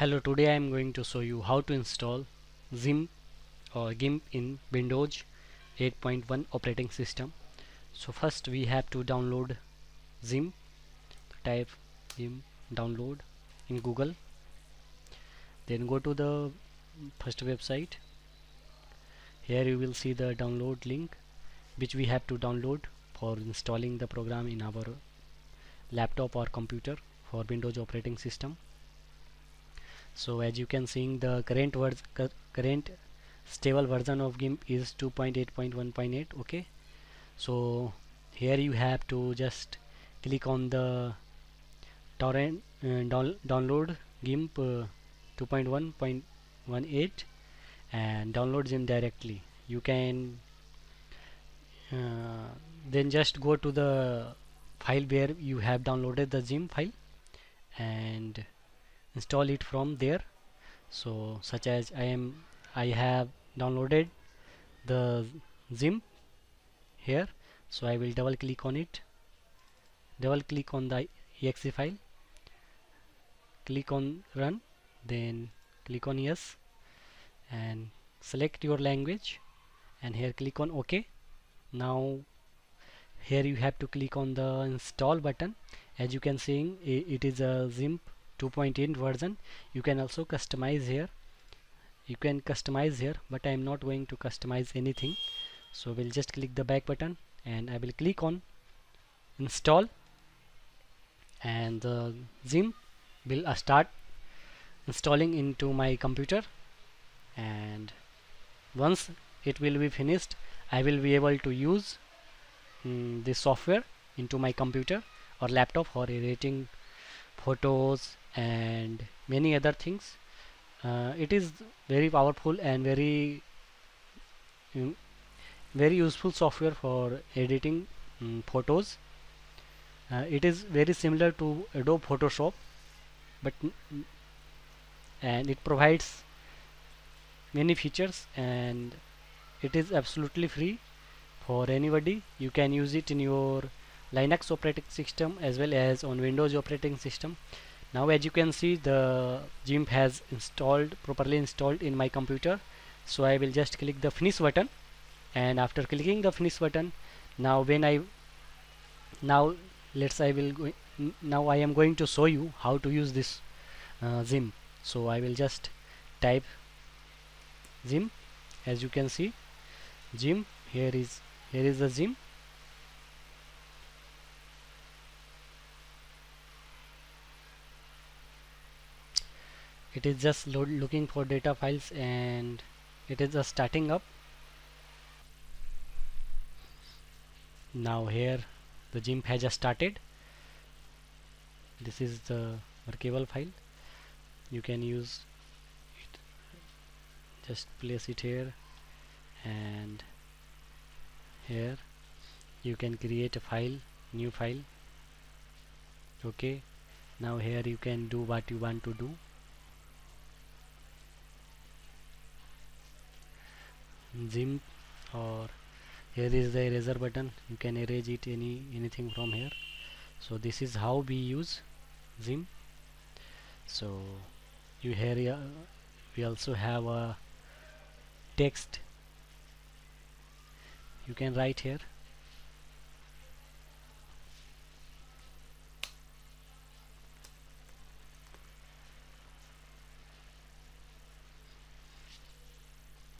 Hello, today I am going to show you how to install Zim or GIMP in Windows 8.1 operating system. So first we have to download Zim. Type Zim download in Google, then go to the first website. Here you will see the download link which we have to download for installing the program in our laptop or computer for Windows operating system. So as you can see, the current stable version of GIMP is 2.8.1.8. okay, so here you have to just click on the torrent download GIMP 2.1.18 and download Zim directly. You can then just go to the file where you have downloaded the Zim file and install it from there. So such as I have downloaded the Zim here, so I will double click on it, double click on the exe file, click on run, then click on yes and select your language and here click on OK. Now here you have to click on the install button. As you can see, it is a GIMP 2.8 version. You can also customize here, but I am not going to customize anything, so we'll just click the back button and I will click on install and the Zim will start installing into my computer, and once it will be finished I will be able to use this software into my computer or laptop for editing photos and many other things. It is very powerful and very useful software for editing photos. It is very similar to Adobe Photoshop, and it provides many features and it is absolutely free for anybody. You can use it in your Linux operating system as well as on Windows operating system. Now as you can see, the GIMP has properly installed in my computer, so I will just click the finish button, and after clicking the finish button, now I am going to show you how to use this Zim. So I will just type Zim. As you can see, Zim here is the Zim. It is just looking for data files and it is just starting up. Now here the GIMP has just started. This is the workable file. You can use it, just place it here, and here you can create a file, new file. Okay, now here you can do what you want to do. Zim, or here is the eraser button. You can erase it anything from here. So this is how we use Zim. So we also have a text. You can write here.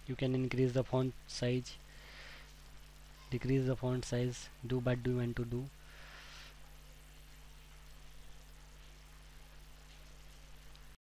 You can increase the font size, decrease the font size, do what you want to do.